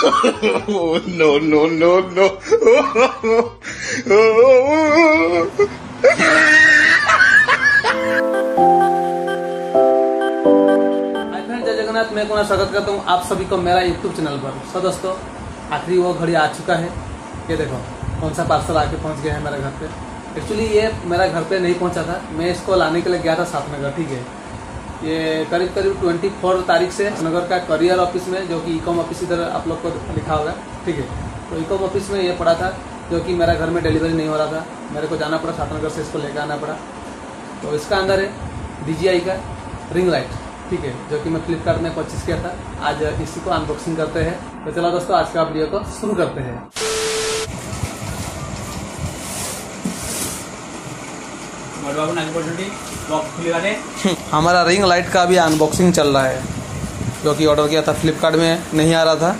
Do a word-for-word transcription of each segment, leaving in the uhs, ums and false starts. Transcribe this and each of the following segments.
No no no no जय जगन्नाथ, मैं कुणाल स्वागत करता हूँ आप सभी को मेरा यूट्यूब चैनल पर। सो दोस्तों, आखिरी वो घड़ी आ चुका है। ये देखो कौन सा पार्सल आके पहुँच गया है मेरे घर पे। एक्चुअली ये मेरा घर पे नहीं पहुँचा था, मैं इसको लाने के लिए गया था सातनगर। ठीक है, ये करीब करीब चौबीस तारीख से नगर का करियर ऑफिस में, जो कि ईकॉम ऑफिस इधर आप लोग को लिखा होगा, ठीक है, तो ईकॉम ऑफिस में ये पड़ा था, जो कि मेरा घर में डिलीवरी नहीं हो रहा था। मेरे को जाना पड़ा सातनगर से, इसको लेकर आना पड़ा। तो इसका अंदर है डीजीआई का रिंग लाइट, ठीक है, जो कि मैं फ्लिपकार्ट में परचेज किया था। आज इसी को अनबॉक्सिंग करते हैं। तो चलो दोस्तों, आज का वीडियो को शुरू करते हैं। हमारा रिंग लाइट का भी अनबॉक्सिंग चल रहा है, जो कि ऑर्डर किया था फ्लिपकार्ट में, नहीं आ रहा था,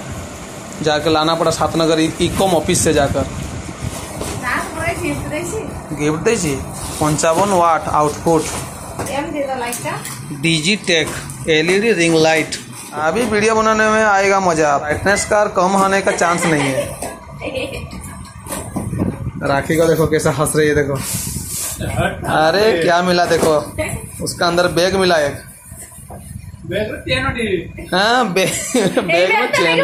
जाकर लाना पड़ा सातनगर ईकॉम ऑफिस से जाकर। गिफ्ट देसी पंचावन watt output DG tech LED ring light. अभी वीडियो बनाने में आएगा मजा, ब्राइटनेस का कम होने का चांस नहीं है। राखी को देखो कैसा हंस रही है, देखो। अरे क्या मिला देखो, उसका अंदर बैग मिला एक। बैग में हाँ, बैग बैग में चैन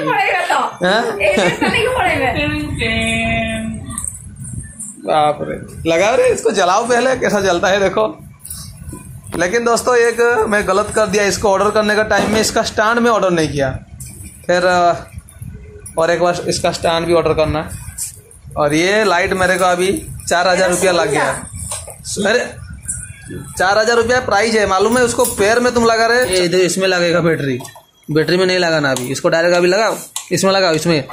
रे लगाओ रे। इसको जलाओ पहले, कैसा जलता है देखो। लेकिन दोस्तों, एक मैं गलत कर दिया, इसको ऑर्डर करने का टाइम में इसका स्टैंड में ऑर्डर नहीं किया। फिर और एक बार इसका स्टैंड भी ऑर्डर करना। और ये लाइट मेरे को अभी चार हजार रुपया लग गया। अरे चार हजार रुपया प्राइस है, मालूम है उसको। पैर में तुम लगा रहे, इधर इसमें लगेगा बैटरी। बैटरी में नहीं लगाना अभी, इसको डायरेक्ट अभी लगाओ, इसमें लगाओ, इसमें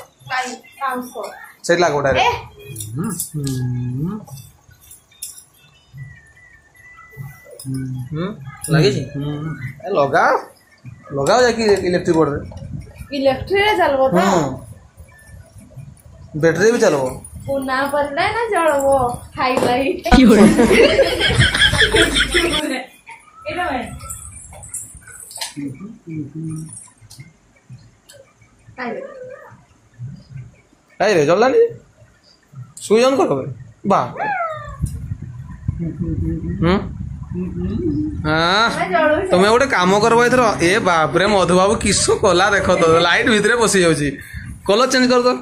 सही लगाओ डायरेक्ट। लगे जी लगाओ लगाओ, जाके इलेक्ट्रिक बोर्ड इलेक्ट्रिक चलो, बैटरी भी चलो ना ना जड़ वो हाईलाइट। सुन करो वाह, तुम्हें गोटे कम करबो एथरो। ए बाप रे मधु बाबू किसो कला देख, तो लाइट भितरे पसि जाउची। कलर चेंज कर दो।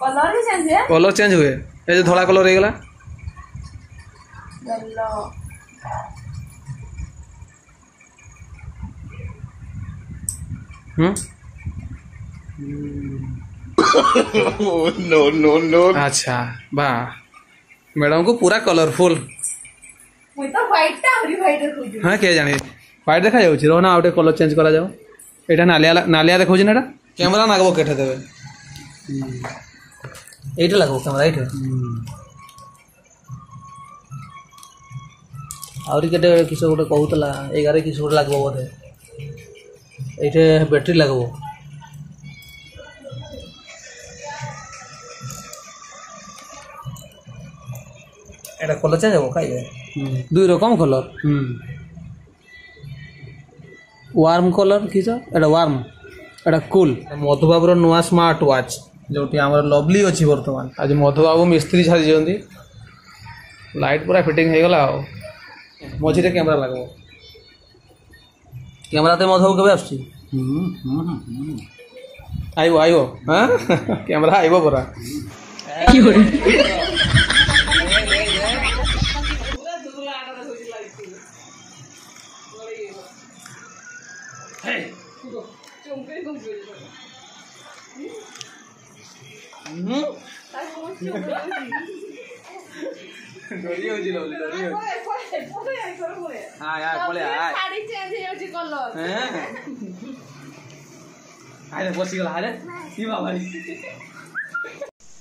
कलर भी चेंज है, कलर चेंज हुए। ये जो धोला कलर रही गला yellow. Hmm no no no. अच्छा वाह, मैडम को पूरा कलरफुल। मैं तो व्हाइट ता हरी व्हाइट देखुछु। हां के जाने व्हाइट देखा जाउची रोना, आउटे कलर चेंज करा जाओ। एटा नालिया नालिया देखुछ ना, एटा कैमरा नागबो केठे देबे। हम्म एट लगो कैमरा एट आउरी केटे किस गोटे कहूला एगार किस गोटे लगभग बोधे एटे बैटरी लगभग। एटा कलर चेंज हम कई दुई रकम कलर। वार्म कलर किस एटा वार्म एटा कूल। मधुबाबूर नुआ स्मार्ट वाच जोटी आम लवली अच्छी बर्तमान। आज मधुबाबू मिस्त्री छाड़ी लाइट पूरा फिटिंग होगा। मझीरे कैमरा लगे, कैमरा तो मधुबाबू के आसो आइब। हाँ कैमरा आइब पूरा।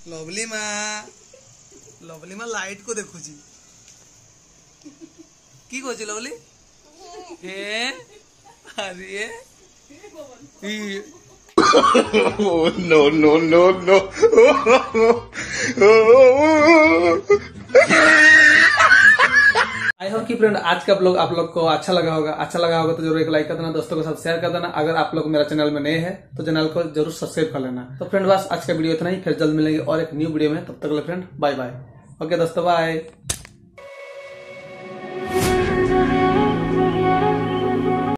लवली मा लवली मा लाइट को देखु की कहु लवली। अरे no no no no. I hope कि फ्रेंड आज का ब्लॉग आप लोग को अच्छा लगा होगा। अच्छा लगा होगा तो जरूर एक लाइक कर देना, दोस्तों के साथ शेयर कर देना। अगर आप लोग मेरा चैनल में नए हैं तो चैनल को जरूर सब्सक्राइब कर लेना। तो फ्रेंड बस आज का वीडियो इतना ही, फिर जल्द मिलेंगे और एक न्यू वीडियो में। तब तक ले फ्रेंड बाय बाय। ओके दोस्तों, बाय।